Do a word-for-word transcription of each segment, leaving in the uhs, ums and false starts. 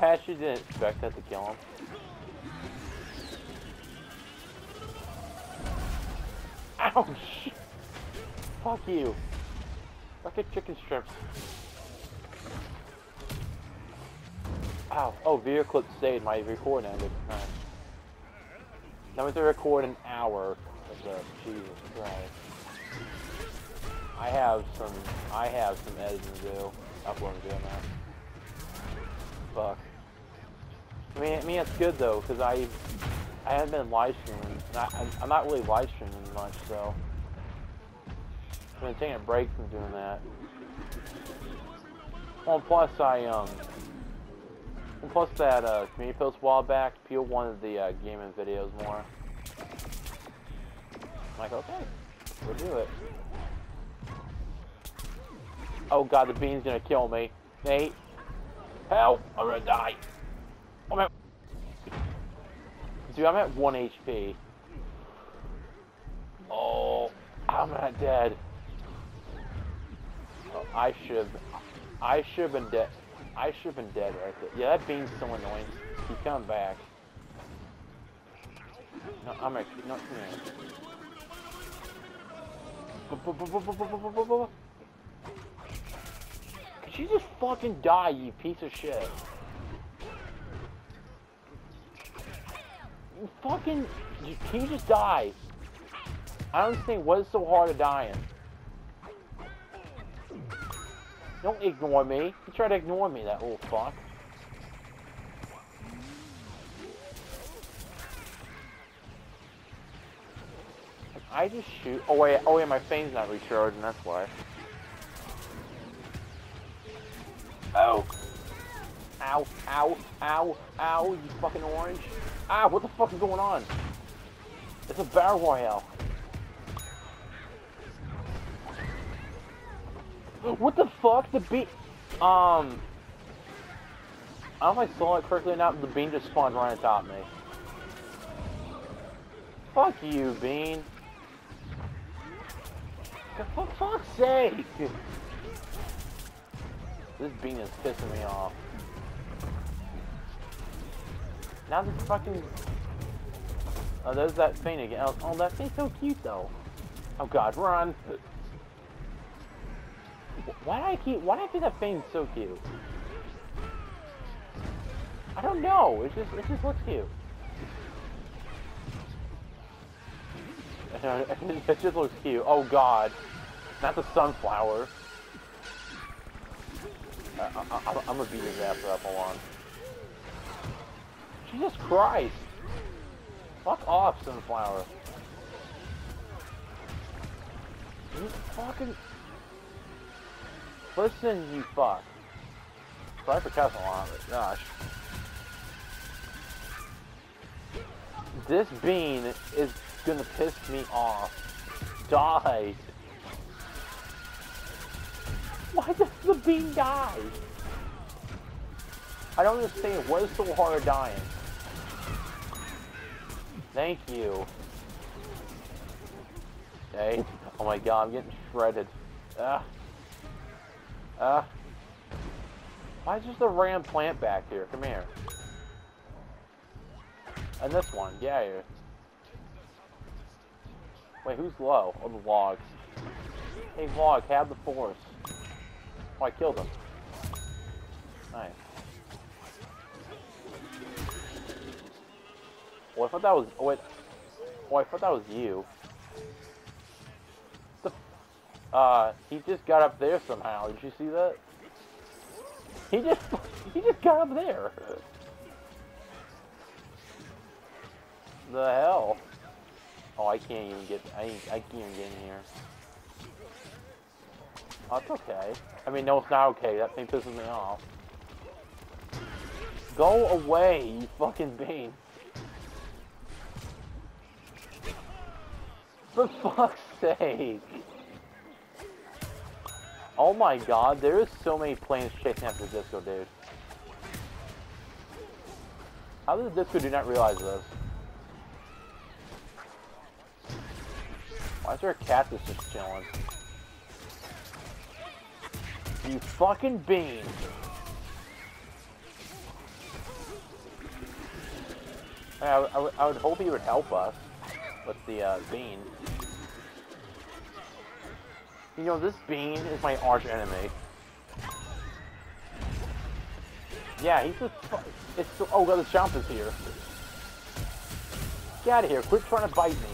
bet you didn't expect that to kill him. Ouch! Fuck you. Bucket chicken strips. Ow. Oh, video clip saved. My record ended. Nice. Now we have to record an hour of this. Jesus Christ. I have some, I have some editing to do. Uploading to do now. Fuck. I mean, I mean, it's good though, because I, I haven't been live streaming. And I, I'm not really live streaming much, so. I've been taking a break from doing that. Well, plus I, um, and plus that, uh, community post a while back, people wanted the, uh, gaming videos more. I'm like, okay, we'll do it. Oh god, the bean's gonna kill me. Nate, help, I'm gonna die. I'm at... Dude, I'm at one H P. Oh, I'm not dead. Oh, I should've... I should've been dead. I should've been dead right there. Yeah, that bean's so annoying. He's coming back. No, I'm gonna... No, come here. You just fucking die, you piece of shit. You fucking... You, can you just die? I don't understand what is so hard to die in. Don't ignore me. You try to ignore me, that little fuck. If I just shoot... Oh, wait. Oh, yeah, my fame's not recharging, that's why. Oh! Ow, ow, ow, ow, you fucking orange. Ah, what the fuck is going on? It's a battle royale. What the fuck? The bean... Um... I don't know if I saw it correctly or not, but the bean just spawned right on top of me. Fuck you, bean. For fuck's sake! This bean is pissing me off. Now this fucking... Oh, there's that thing again. Oh, that thing's so cute, though. Oh, God, run! Why do I keep... Why do I think that thing's so cute? I don't know. It just... It just looks cute. It just looks cute. Oh, God. Not the sunflower. I, I, I'm gonna beat his ass up, hold on. Jesus Christ! Fuck off, Sunflower. You fucking... Listen, you fuck. Sorry for cussing a lot, but gosh. This bean is gonna piss me off. Die! Why does the bean die? I don't understand. What is so hard dying? Thank you. Hey, oh my god, I'm getting shredded. Ah. Uh, ah. Uh. Why is just a random plant back here? Come here. And this one, yeah. Here. Wait, who's low? Oh, the logs. Hey, log, have the force. Oh, I killed him. Nice. Oh, I thought that was... Oh, wait. Oh, I thought that was you. The... Uh, he just got up there somehow. Did you see that? He just... He just got up there. The hell? Oh, I can't even get... I, I can't even get in here. Oh, it's okay. I mean, no, it's not okay. That thing pisses me off. Go away, you fucking bean. For fuck's sake. Oh my god, there is so many planes chasing after Disco, dude. How does Disco do not realize this? Why is there a cat that's just chilling? You fucking bean. I, I, I would hope he would help us with the uh, bean. You know, this bean is my arch enemy. Yeah, he's just. It's so, oh god, the chomp is here. Get out of here! Quit trying to bite me.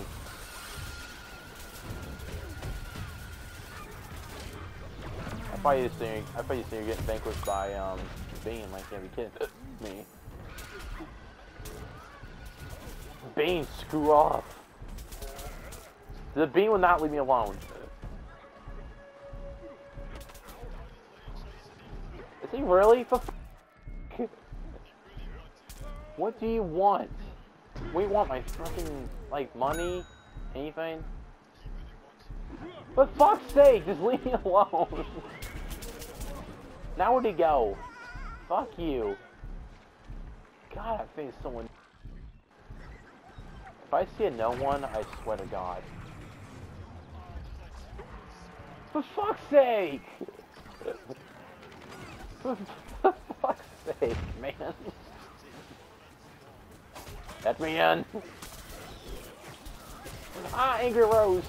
I thought you were I thought you were getting vanquished by um Bane like every kid. Me. Bane, screw off. The Bane will not leave me alone. Is he really? For what do you want? What do you want, my fucking, like, money? Anything? For fuck's sake, just leave me alone! Now where'd he go? Fuck you. God, I think someone... If I see a no one, I swear to God. For fuck's sake! For fuck's sake, man. Let me in! Ah, Angry Rose!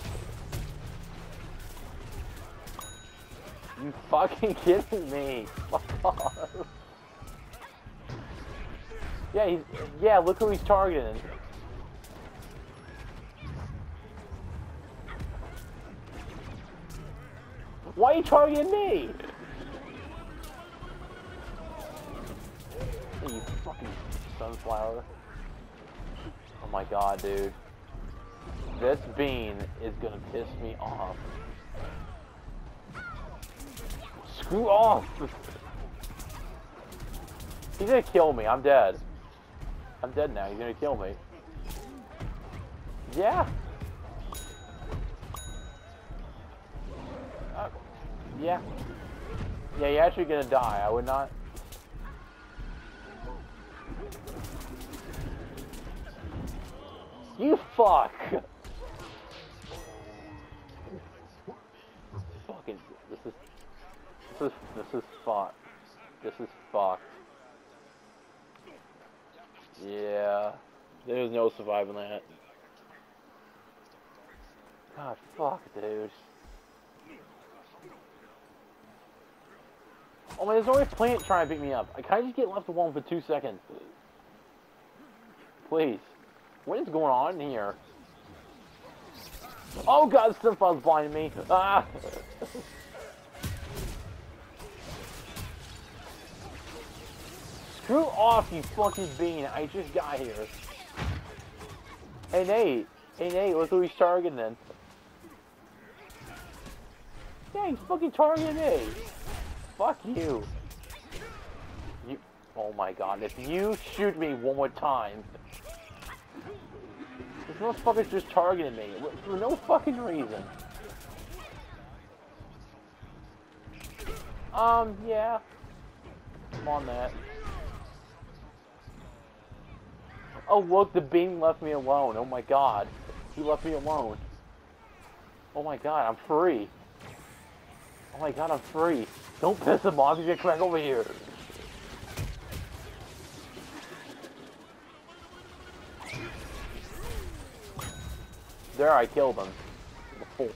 You fucking kidding me! Fuck off! Yeah, he's, yeah, look who he's targeting. Why are you targeting me? Hey, you fucking sunflower. Oh my god, dude. This bean is gonna piss me off. Screw off! He's gonna kill me, I'm dead. I'm dead now, he's gonna kill me. Yeah! Uh, yeah. Yeah, you're actually gonna die, I would not... You fuck! Fucking this is this is this is fucked. This is fucked. Yeah, there's no surviving that. God, fuck, dude. Oh man, there's always plant trying to beat me up. Can I just get left alone for two seconds, please? What is going on here? Oh god, Slimfuzz blinded me! Ah! Screw off, you fucking bean! I just got here. Hey Nate! Hey Nate, look who he's targeting then. Yeah, he's fucking targeting me! Fuck you! You- Oh my god, if you shoot me one more time... This motherfucker's just targeting me for no fucking reason. Um, yeah. I'm on that. Oh, look, the beam left me alone. Oh my god. He left me alone. Oh my god, I'm free. Oh my god, I'm free. Don't piss him off, you get crack over here. There, I killed him. Oh.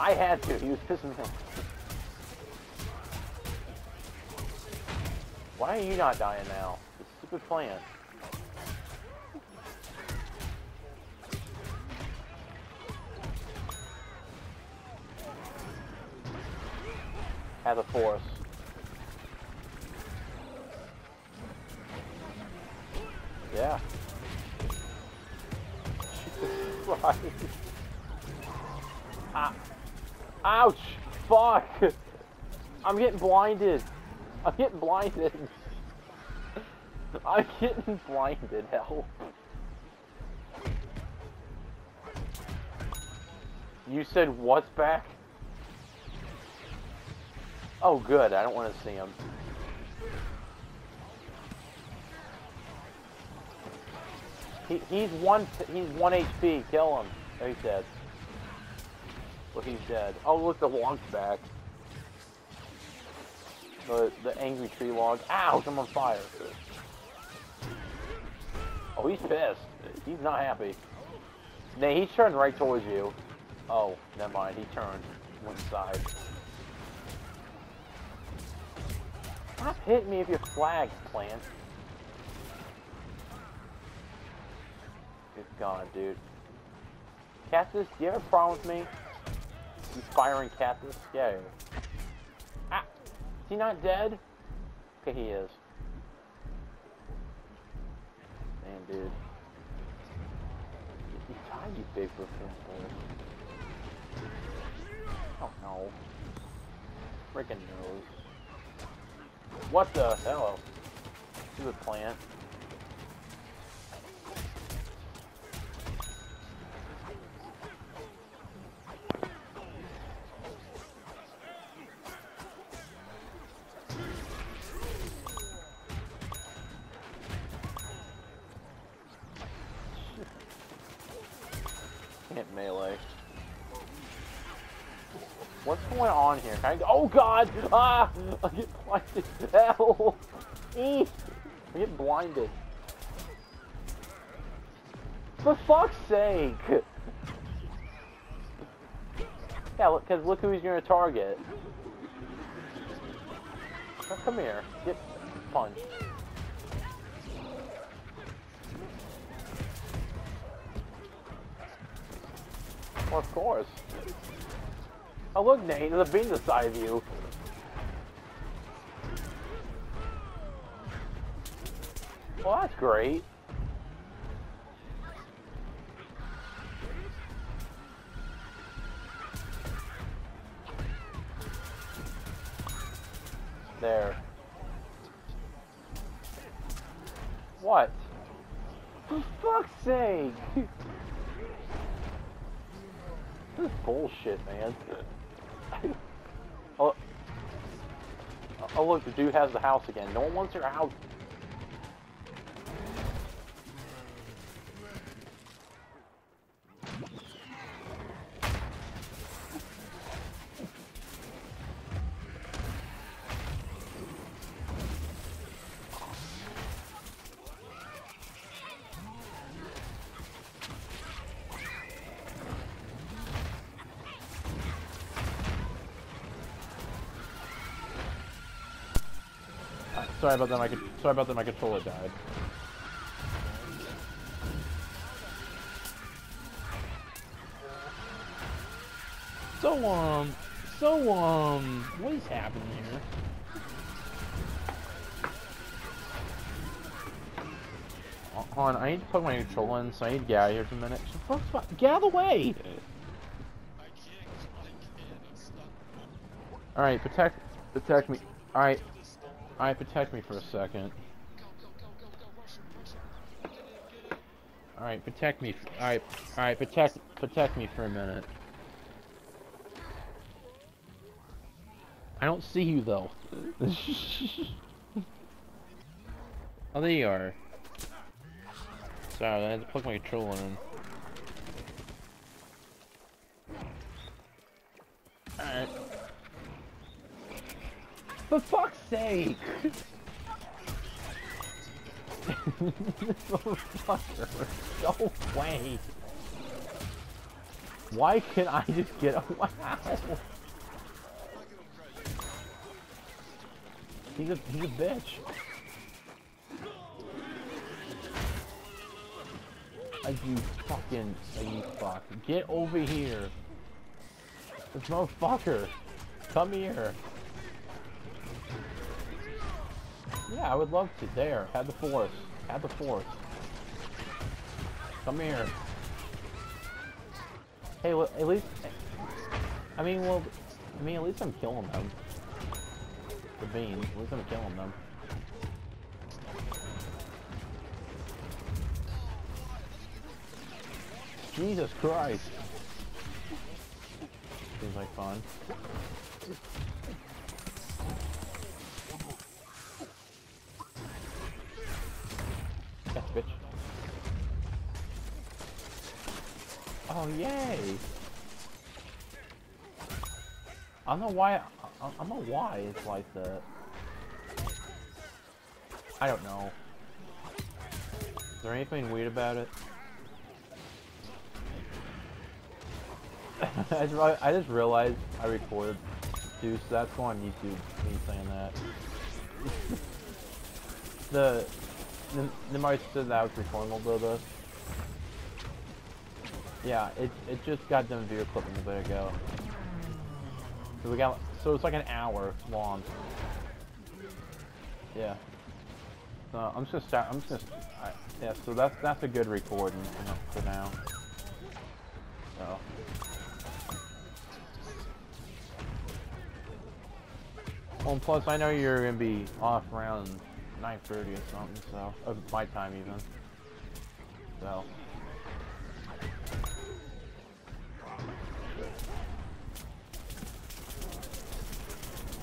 I had to. He was pissing me off. Why are you not dying now? This stupid plant. Have a force. Yeah. Right. Ah. Ouch! Fuck! I'm getting blinded. I'm getting blinded. I'm getting blinded, hell. You said what's back? Oh good, I don't want to see him. He, he's one. He's one H P. Kill him. Oh, he's dead. Look, he's dead. Oh, look, the log's back. The the angry tree log. Ouch! I'm on fire. Oh, he's pissed. He's not happy. Nate, he's turned right towards you. Oh, never mind. He turned one side. Stop hitting me if your flag's plant. Good God, dude. Cactus, do you have a problem with me? You firing Cactus? Yeah. Ah! Is he not dead? Okay, he is. Man, dude. You tied, you big for a Oh, no. Freaking nose. What the hell? Stupid plant. Melee. What's going on here? Can I go? Oh God! Ah! I get blinded. Hell! Eek! I get blinded. For fuck's sake! Yeah, look, cause look who he's gonna target. Oh, come here. Get punched. Well, of course. Oh look, Nate, there's a bean to the side of you. Well, that's great. There. What? For fuck's sake! This is bullshit, man. Oh, oh, look, the dude has the house again. No one wants your house. Sorry about that, my sorry about that my controller died. So um so um what is happening here? Hold on, I need to plug my controller in, so I need to get out of here for a minute. So first, get out of the way! Alright, protect protect me. Alright. Alright, protect me for a second. Alright, protect me. Alright, alright, protect, protect me for a minute. I don't see you though. Oh, there you are. Sorry, I had to plug my controller in. Alright. For fuck's sake! Go away! Why can't I just get away? He's a, he's a bitch. Are you fucking, are you fuck? Get over here! This motherfucker! Come here! Yeah, I would love to. There. Have the force. Have the force. Come here. Hey, well, at least... I mean, well... I mean, at least I'm killing them. The bean. At least I'm killing them. Jesus Christ. Seems like fun. Bitch. Oh, yay! I don't know why, I, I, I don't know why it's like that. I don't know. there anything weird about it? I, just, I just realized I recorded too, so that's why on YouTube me saying that. the the mic said that I was recording a little bit. Yeah, it it just got done video clipping a bit ago. So we got so it's like an hour long. Yeah. So I'm just gonna I'm just gonna, I, yeah. So that's that's a good recording, you know, for now. So. Well, and plus I know you're gonna be off around nine thirty or something, so of my time even. So.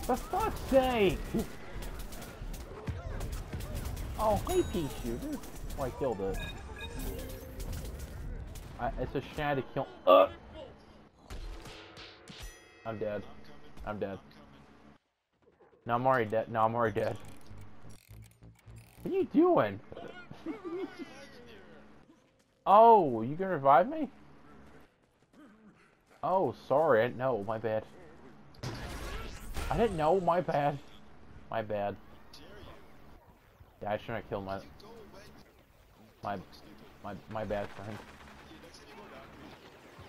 For fuck's sake! Oh, hey, Pichu. Oh, I killed it. I, it's a shad to kill. Uh! I'm dead. I'm dead. No, I'm already dead. No, I'm already dead. What are you doing? Oh, you gonna revive me? Oh, sorry. I didn't know. My bad. I didn't know. My bad. My bad. Yeah, I shouldn't have killed my my my my bad friend.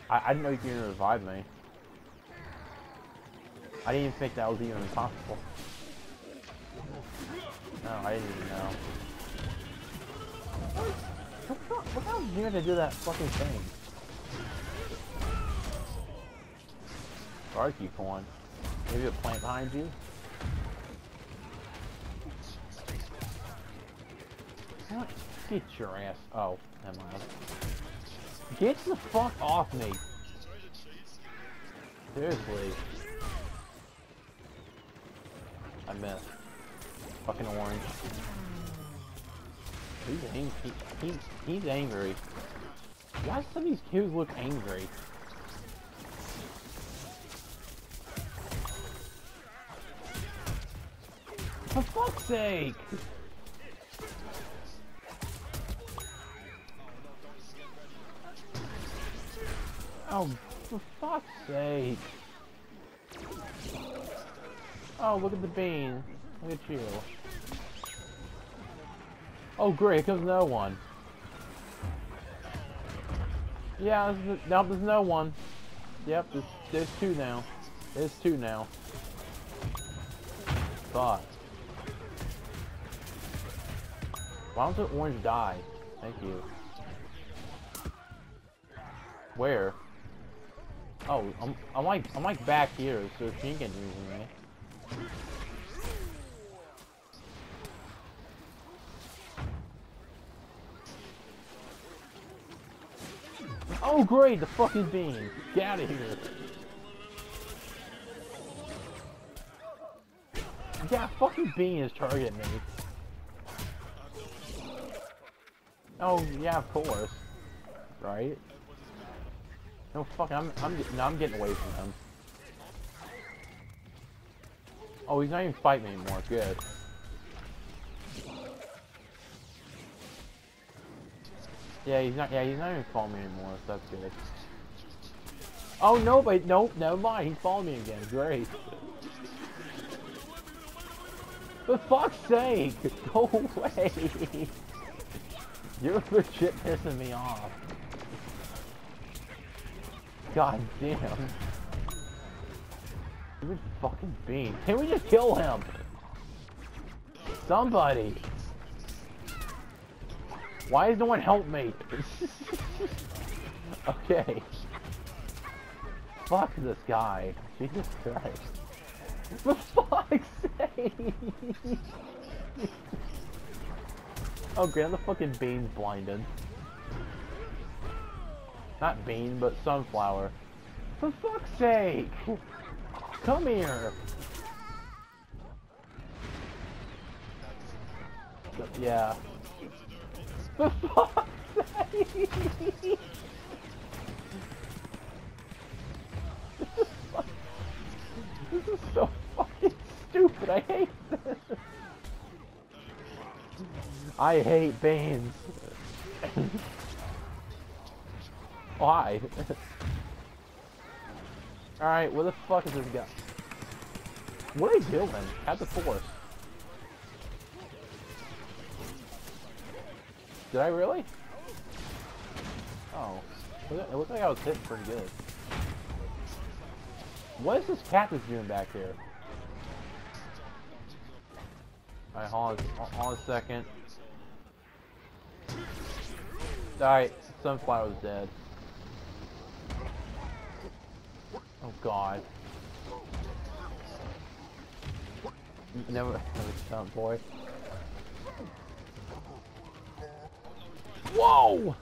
I, I didn't know you could even revive me. I didn't even think that was even possible. No, I didn't even know. What, what hell did you gonna do that fucking thing? Arky coin. Maybe a plant behind you? What? Get your ass. Oh, never mind. Get the fuck off me! Seriously. I missed. Fucking orange. He's angry. He, he, he's angry. Why do some of these kids look angry? For fuck's sake! Oh, for fuck's sake! Oh, look at the bean. Look at you. Oh, great, here comes no one. Yeah, there's, nope, there's no one. Yep, there's, there's two now. There's two now. Fuck. Why don't the orange die? Thank you. Where? Oh, I'm, I'm like, I'm like back here, so she ain't getting anything, right? Oh great, the fucking bean! Get out of here! That fucking bean is targeting me. Oh yeah, of course. Right? No fucking, I'm, I'm, no, I'm getting away from him. Oh, he's not even fighting me anymore. Good. Yeah, he's not. Yeah, he's not even following me anymore. So that's good. Oh no! Wait, nope. Never mind. He's following me again. Great. For fuck's sake! Go away! You're legit pissing me off. God damn. Stupid fucking bean. Can we just kill him? Somebody. Why is no one help me? Okay. Fuck this guy. Jesus Christ. For fuck's sake. Oh, great, the fucking bean's blinded. Not bean, but sunflower. For fuck's sake. Come here! So, yeah. For fuck's sake! This is, fuck this is so fucking stupid, I hate this! I hate beans! Oh, hi. Alright, where the fuck is this guy? What are you doing? At the force. Did I really? Oh. It looked like I was hit pretty good. What is this cat that's doing back here? Alright, hold on, hold on a second. Alright, Sunflower was dead. Oh god. Never, never stunned, boy. Whoa!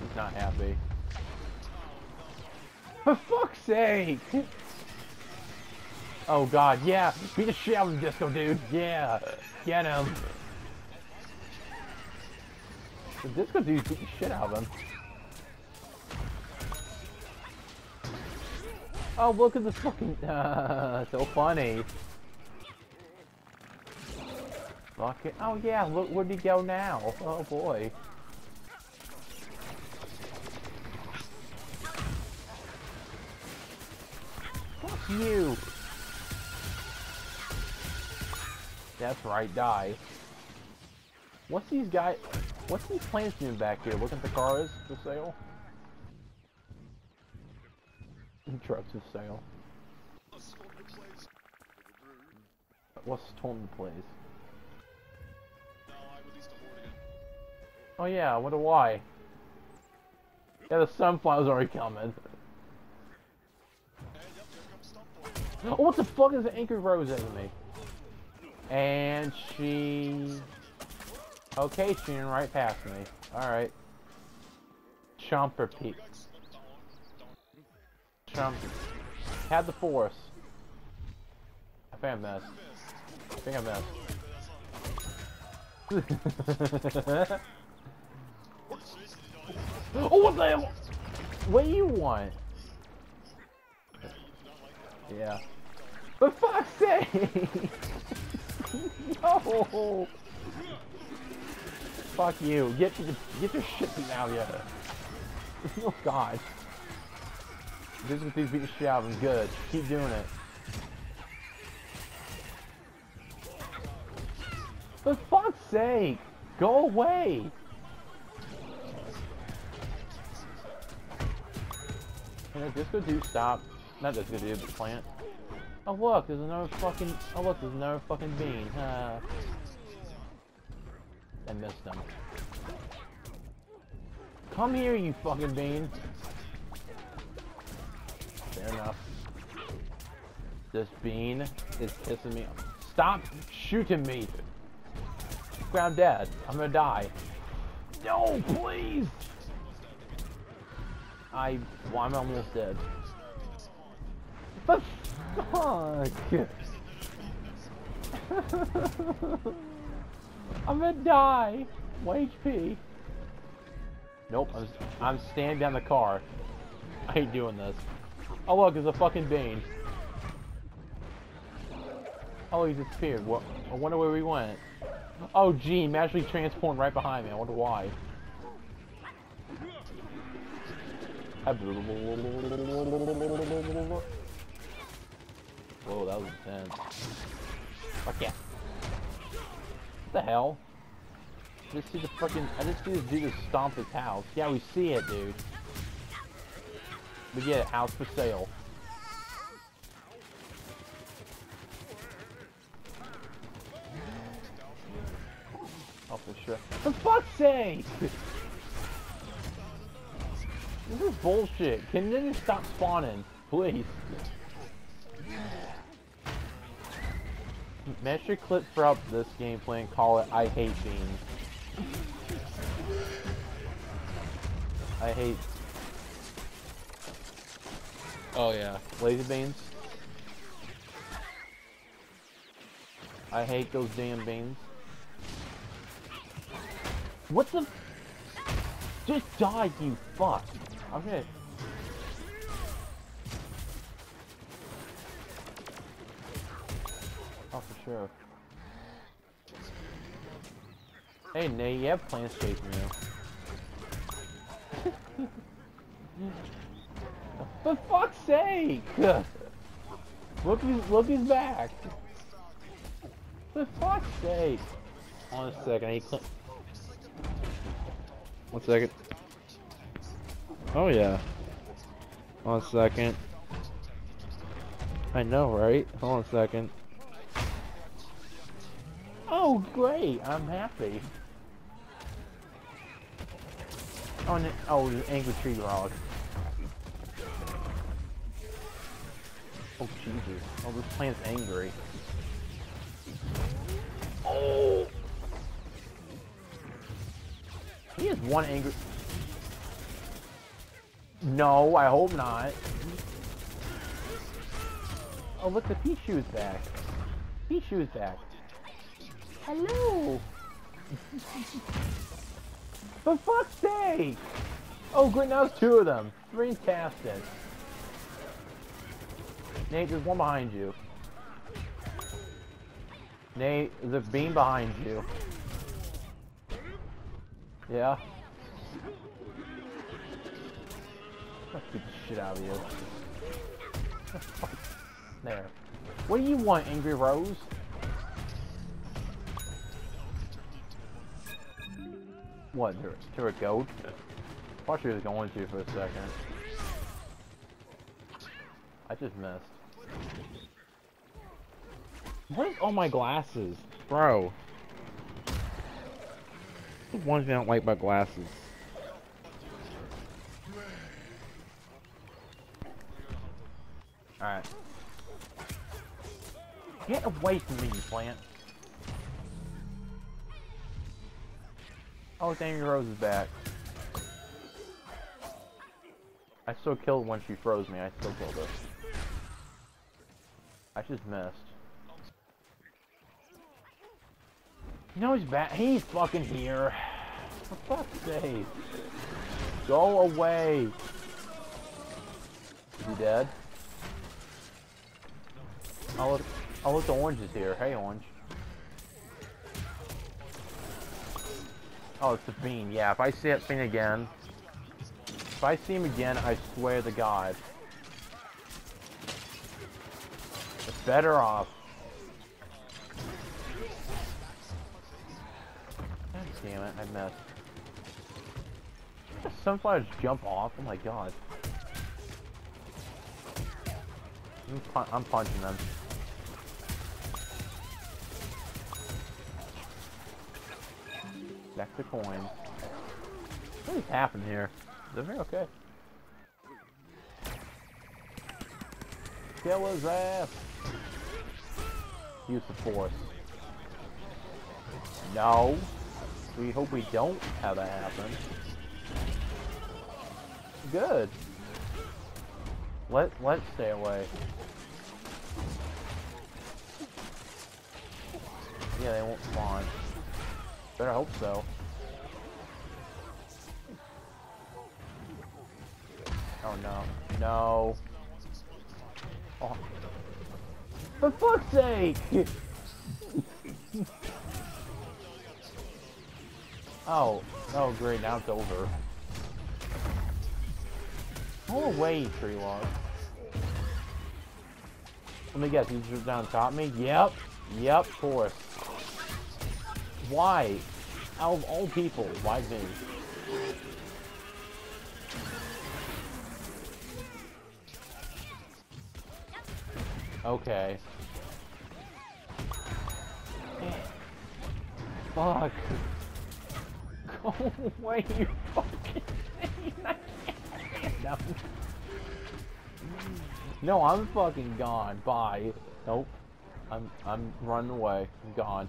He's not happy. For fuck's sake! Oh god, yeah! Beat the shit out of the disco, dude! Yeah! Get him! The disco dude beat the shit out of him. Oh, look at this fucking. Uh, so funny! Fuck it. Oh yeah, look, where'd he go now? Oh boy. Fuck you! That's right, die. What's these guys? What's these plants doing back here? Looking at the cars for sale? And trucks for sale. What's stolen the place? Oh yeah, I wonder why. Yeah, the sunflower's already coming. Oh, what the fuck is the Angry Rose at me? And she... Okay, she ran right past me. Alright. Chomper Pete. Chomper. Had the force. I think I missed. I think I missed. Oh, what the hell? What do you want? Yeah. But fuck's sake! No! Fuck you. Get your, get your shit beaten out of you. Oh god. This is beat the shit out of him. Good. Keep doing it. For fuck's sake! Go away! And if disco dude stop. Not disco dude, but plant. Oh look, there's another fucking. Oh look, there's another fucking bean. Uh, I missed him. Come here, you fucking bean. Fair enough. This bean is pissing me off. Stop shooting me. Ground dead. I'm gonna die. No, please. I. Well, I'm almost dead. But fuck! I'm gonna die! one H P! Nope, I'm, I'm standing down the car. I ain't doing this. Oh look, there's a fucking bean. Oh, he disappeared. Well, I wonder where we went. Oh gee, magically transformed right behind me. I wonder why. I Whoa, that was intense. Fuck yeah. What the hell? I just see the fucking. I just see this dude just stomp his house. Yeah, we see it, dude. We get it. House for sale. Oh, for sure. For fuck's sake! This is bullshit. Can you just stop spawning? Please. Measure clip throughout this gameplay and call it I hate beans. I hate. Oh yeah. Lazy beans. I hate those damn beans. What the? Just die, you fuck. I'm gonna. Oh, for sure. Hey, Nate, you have plans chasing you. For fuck's sake! Look, look, he's back. For fuck's sake! One second, I need clean. One second. Oh yeah. One second. I know, right? Hold on a second. Oh great! I'm happy. Oh, and, oh, the angry tree log. Oh Jesus! Oh, this plant's angry. Oh! He has one angry. No, I hope not. Oh look, the Pichu's back. Pichu's back. Hello! For fuck's sake! Oh great, now it's two of them. Fantastic. Nate, there's one behind you. Nate, there's a beam behind you. Yeah? I'll beat the shit out of you. There. What do you want, Angry Rose? What, to a goat? I thought she was going to for a second. I just missed. Where's all my glasses? Bro. The one thing I don't like about glasses. Alright. Get away from me, you plant. Oh, Angry Rose is back. I still killed when she froze me. I still killed her. I just missed. You know he's back. He's fucking here. For fuck's sake. Go away. Is he dead? Oh look, oh look, the orange is here. Hey, orange. Oh, it's the bean. Yeah, if I see that thing again, if I see him again, I swear to God, it's better off. God damn it, I missed. Did the sunflowers jump off? Oh my God. I'm, pun I'm punching them. Back to coin. What is happening here? They're very okay. Kill his ass! Use the force. No. We hope we don't have that happen. Good. Let let's stay away. Yeah, they won't spawn. Better hope so. Oh no. No. Oh. For fuck's sake! Oh. Oh great, now it's over. Go away, tree log. Let me guess, you just down top of me? Yep. Yep, of course. Why? Out of all people, why me? Okay. Fuck. Go away, you fucking thing. I can't. No. No, I'm fucking gone. Bye. Nope. I'm I'm running away. I'm gone.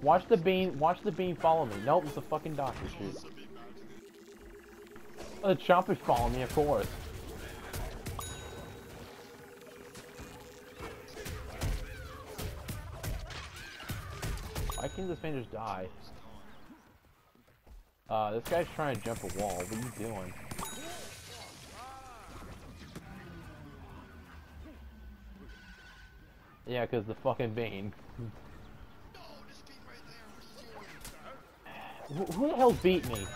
Watch the beam, watch the beam follow me. Nope, it's a fucking doctor shoot. Oh, the chopper's following me, of course. Why can't this man just die? Uh, this guy's trying to jump a wall. What are you doing? Yeah, because the fucking beam. Wh who the hell beat me?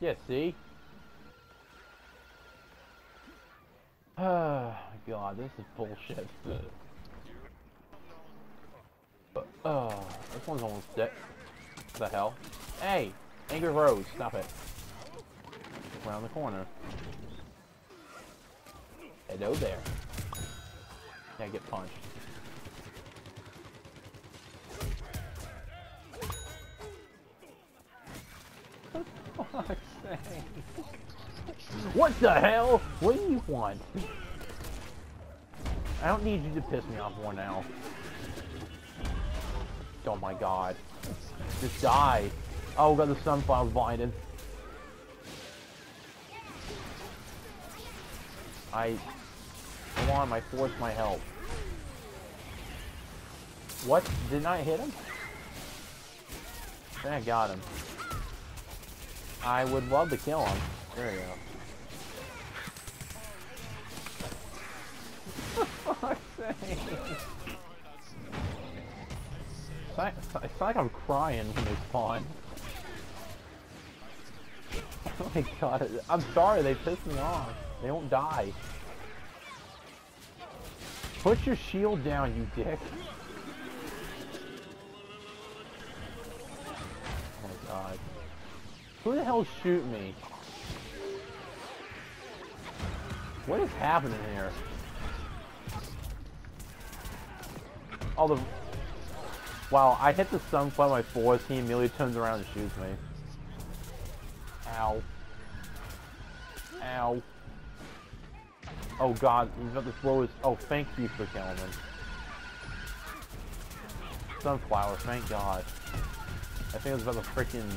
Yeah, see? Oh, God, this is bullshit. But, oh, this one's almost dead. What the hell? Hey! Angry Rose, stop it. Around the corner. Hello there. Yeah, get punched. What the hell? What do you want? I don't need you to piss me off more now. Oh my God. Just die. Oh God, the sunflower blinded. I... Come on, I forced my help. What? Didn't I hit him? I got him. I would love to kill him. There we go. For fuck's sake. It's like, it's like I'm crying when they spawn. Oh my God. I'm sorry, they pissed me off. They won't die. Put your shield down, you dick. Oh my God. Who the hell shoot me? What is happening here? All the... Wow, I hit the sunflower by force, he immediately turns around and shoots me. Ow. Ow. Oh God, he's about to blow his... Oh, thank you for killing him. Sunflower, thank God. I think it was about to freaking...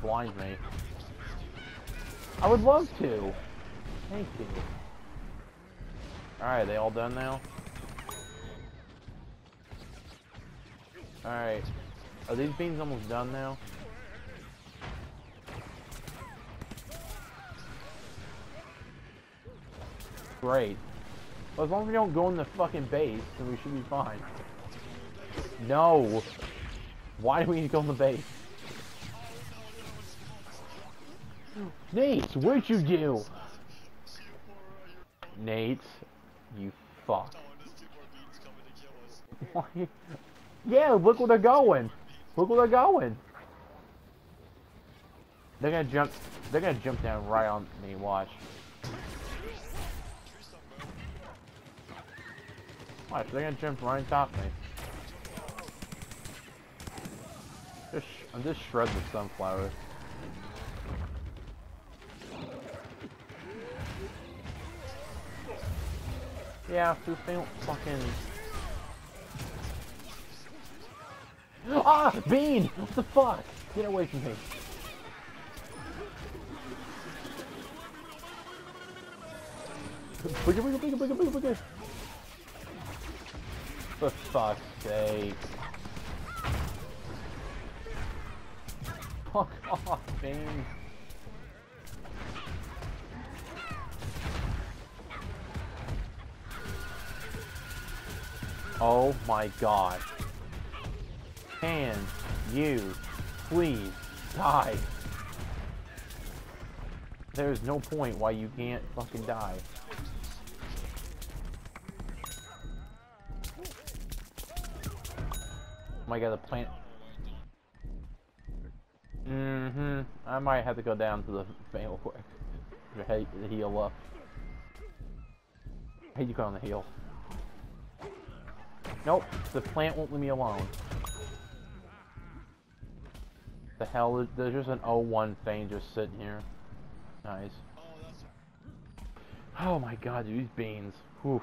blind me. I would love to. Thank you. Alright, they all done now? Alright. Are these beans almost done now? Great. Well, as long as we don't go in the fucking base, then we should be fine. No! Why do we need to go in the base? Nate, what'd you do? Nate, you fuck. Yeah, look where they're going. Look where they're going. They're gonna jump. They're gonna jump down right on me. Watch. Watch. They're gonna jump right on top of me. Just, I'm just shredding the sunflower. Yeah, this thing don't fucking... Ah! Bean! What the fuck? Get away from me. Booger, booger, booger, booger, booger, booger. For fuck's sake. Fuck off, Bean. Oh my God. Can you please die? There's no point why you can't fucking die. Oh my God, the plant. Mm-hmm. I might have to go down to the fail quick. To heal up. I hate you going on the heal. Nope, the plant won't leave me alone. The hell, there's just an oh one thing just sitting here. Nice. Oh my God, dude, these beans. Whew.